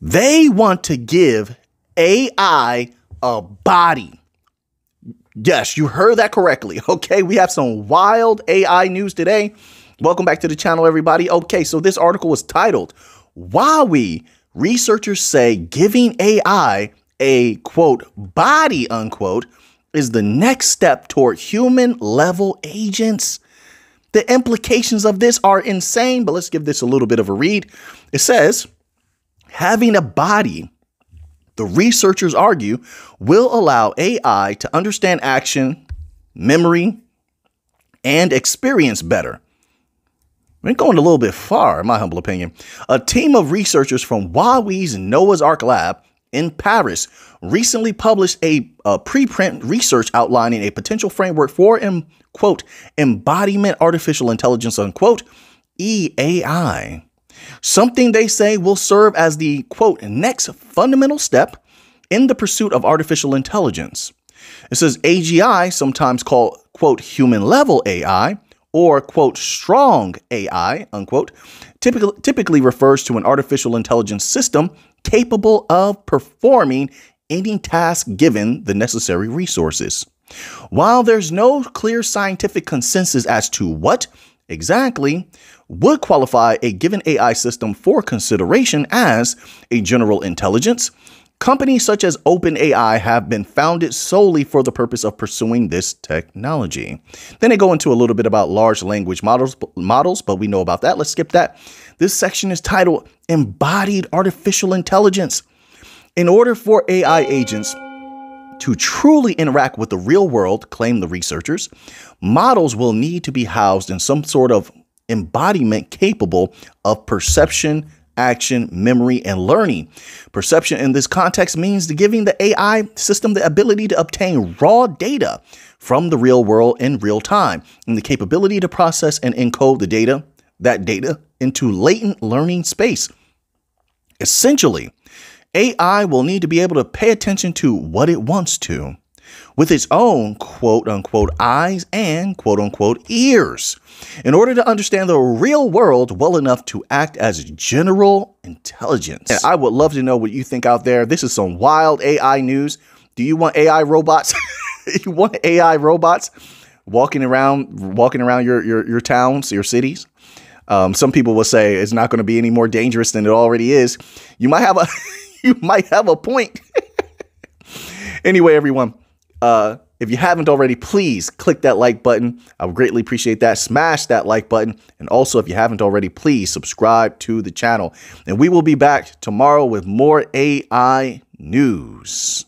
They want to give AI a body. Yes, you heard that correctly. Okay, we have some wild AI news today. Welcome back to the channel, everybody. Okay, so this article is titled, "Huawei researchers say giving AI a, quote, body, unquote, is the next step toward human-level agents." The implications of this are insane, but let's give this a little bit of a read. It says, having a body, the researchers argue, will allow AI to understand action, memory, and experience better. We're going a little bit far, in my humble opinion. A team of researchers from Huawei's Noah's Ark Lab in Paris recently published a preprint research outlining a potential framework for, quote, embodiment artificial intelligence, unquote, EAI. Something they say will serve as the, quote, next fundamental step in the pursuit of artificial intelligence. It says AGI, sometimes called, quote, human level AI or, quote, strong AI, unquote, typically refers to an artificial intelligence system capable of performing any task given the necessary resources. While there's no clear scientific consensus as to what exactly would qualify a given AI system for consideration as a general intelligence, companies such as OpenAI have been founded solely for the purpose of pursuing this technology. Then they go into a little bit about large language models, but we know about that. Let's skip that. This section is titled Embodied Artificial Intelligence. In order for AI agents to truly interact with the real world, claim the researchers, models will need to be housed in some sort of embodiment capable of perception, action, memory, and learning. Perception in this context means giving the AI system the ability to obtain raw data from the real world in real time, and the capability to process and encode the data into latent learning space. Essentially, AI will need to be able to pay attention to what it wants to with its own quote unquote eyes and quote unquote ears in order to understand the real world well enough to act as general intelligence. And I would love to know what you think out there. This is some wild AI news. Do you want AI robots? You want AI robots walking around your towns, your cities? Some people will say it's not going to be any more dangerous than it already is. You might have a you might have a point. Anyway, everyone, if you haven't already, please click that like button. I would greatly appreciate that. Smash that like button. And also, if you haven't already, please subscribe to the channel. And we will be back tomorrow with more AI news.